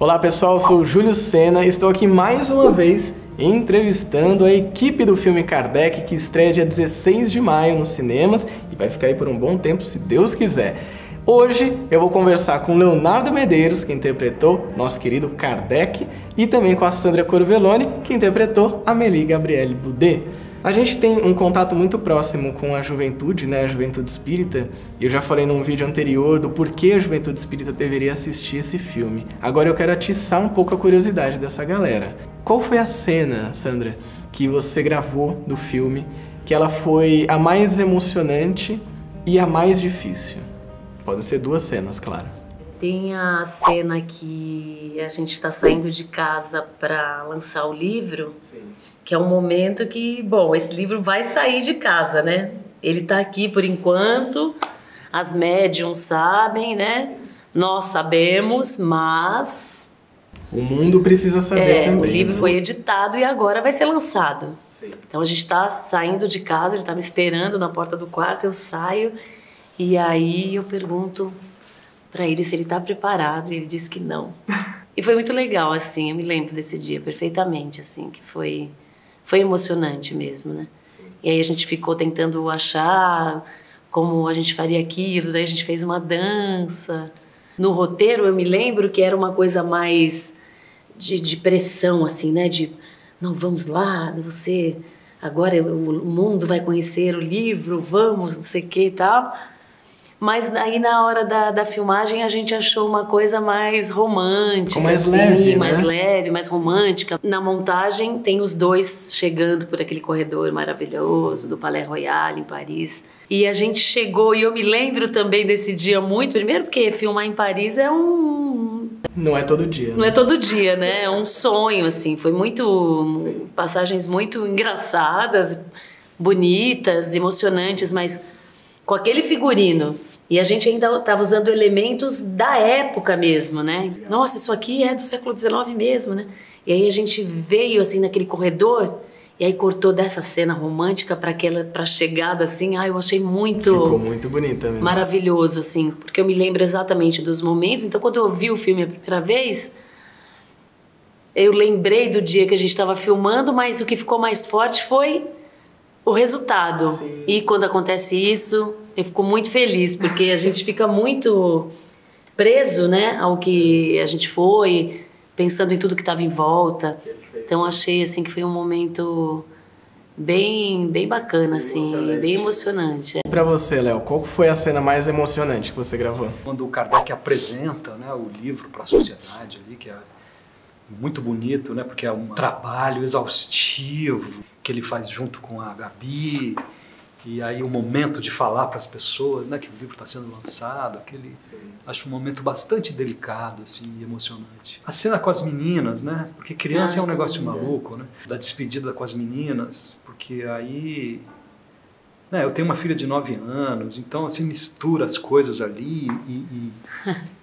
Olá pessoal, eu sou o Júlio Sena e estou aqui mais uma vez entrevistando a equipe do filme Kardec, que estreia dia 16 de maio nos cinemas e vai ficar aí por um bom tempo, se Deus quiser. Hoje eu vou conversar com Leonardo Medeiros, que interpretou nosso querido Kardec, e também com a Sandra Corveloni, que interpretou Amélie Gabrielle Boudet. A gente tem um contato muito próximo com a juventude, né? A juventude espírita. Eu já falei num vídeo anterior do porquê a juventude espírita deveria assistir esse filme. Agora eu quero atiçar um pouco a curiosidade dessa galera. Qual foi a cena, Sandra, que você gravou do filme, que ela foi a mais emocionante e a mais difícil? Podem ser duas cenas, claro. Tem a cena que a gente está saindo de casa para lançar o livro. Sim. Que é um momento que, bom, esse livro vai sair de casa, né? Ele tá aqui por enquanto, as médiums sabem, né? Nós sabemos, mas... o mundo precisa saber também. O livro foi editado e agora vai ser lançado. Sim. Então a gente tá saindo de casa, ele tá me esperando na porta do quarto, eu saio e aí eu pergunto pra ele se ele tá preparado e ele diz que não. E foi muito legal, assim, eu me lembro desse dia perfeitamente, assim, que foi... foi emocionante mesmo, né? Sim. E aí a gente ficou tentando achar como a gente faria aquilo, daí a gente fez uma dança. No roteiro eu me lembro que era uma coisa mais de pressão, assim, né? De, não, vamos lá, você... agora o mundo vai conhecer o livro, vamos, não sei o que e tal. Mas aí na hora da filmagem a gente achou uma coisa mais romântica. Ou mais assim, leve, né? Mais leve, mais romântica. Na montagem tem os dois chegando por aquele corredor maravilhoso do Palais Royal em Paris. E a gente chegou, e eu me lembro também desse dia muito, primeiro porque filmar em Paris é um... não é todo dia. Né? Não é todo dia, né? É um sonho, assim. Foi muito... sim. Passagens muito engraçadas, bonitas, emocionantes, mas... com aquele figurino. E a gente ainda estava usando elementos da época mesmo, né? Nossa, isso aqui é do século XIX mesmo, né? E aí a gente veio assim naquele corredor e aí cortou dessa cena romântica para aquela, para chegada assim. Ah, eu achei muito... ficou muito bonita mesmo. Maravilhoso, assim, porque eu me lembro exatamente dos momentos. Então, quando eu vi o filme a primeira vez, eu lembrei do dia que a gente estava filmando, mas o que ficou mais forte foi o resultado. Sim. E quando acontece isso, eu fico muito feliz, porque a gente fica muito preso, né, ao que a gente foi, pensando em tudo que estava em volta. Então achei assim que foi um momento bem bacana, assim, bem emocionante. Para você, Léo, qual foi a cena mais emocionante que você gravou? Quando o Kardec apresenta, né, o livro para a sociedade ali, que é muito bonito, né, porque é um trabalho exaustivo que ele faz junto com a Gabi, e aí o momento de falar para as pessoas, né, que o livro está sendo lançado, aquele... sim. Acho um momento bastante delicado, assim, e emocionante. A cena com as meninas, né, porque criança é um negócio maluco, né, da despedida com as meninas, porque aí, né, eu tenho uma filha de 9 anos, então, assim, mistura as coisas ali e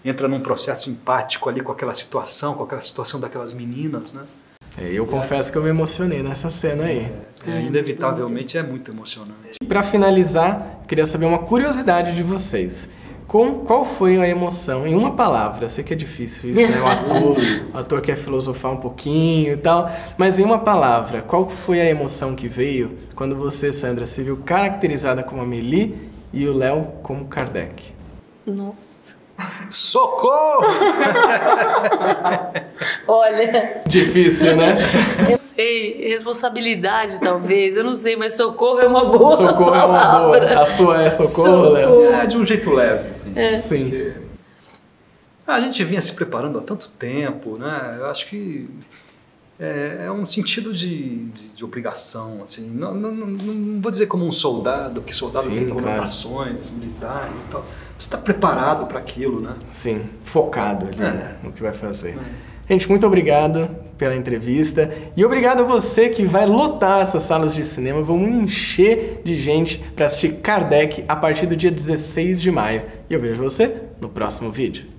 entra num processo empático ali com aquela situação daquelas meninas, né. Eu confesso que eu me emocionei nessa cena aí. Inevitavelmente é muito emocionante. Para finalizar, queria saber uma curiosidade de vocês. Qual foi a emoção, em uma palavra? Eu sei que é difícil isso, né? O ator quer filosofar um pouquinho e tal. Mas em uma palavra, qual foi a emoção que veio quando você, Sandra, se viu caracterizada como Amélie e o Léo como Kardec? Nossa... socorro! Olha... difícil, né? Eu sei, responsabilidade talvez, eu não sei, mas socorro é uma boa palavra. Socorro é uma boa. A sua é socorro, Léo? É, de um jeito leve, assim. É. Sim. Porque a gente vinha se preparando há tanto tempo, né? Eu acho que é um sentido de obrigação, assim. Não vou dizer como um soldado, que soldado tem comandações militares e tal. Você está preparado para aquilo, né? Sim, focado ali no que vai fazer. Gente, muito obrigado pela entrevista e obrigado a você que vai lotar essas salas de cinema, vão encher de gente para assistir Kardec a partir do dia 16 de maio. E eu vejo você no próximo vídeo.